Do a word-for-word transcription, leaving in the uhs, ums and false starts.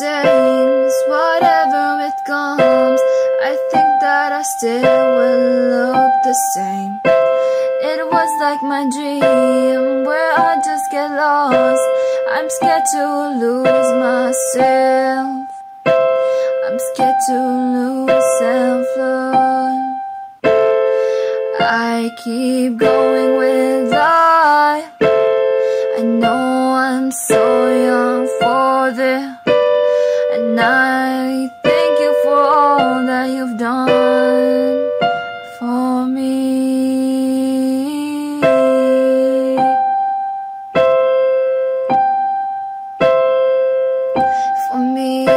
entertains whatever it comes. I think that I still will look the same. It was like my dream where I just get lost. I'm scared to lose myself. I'm scared to lose self-love. I keep going with life. I know I'm so young for this, and I thank you for all that you've done for me. For me.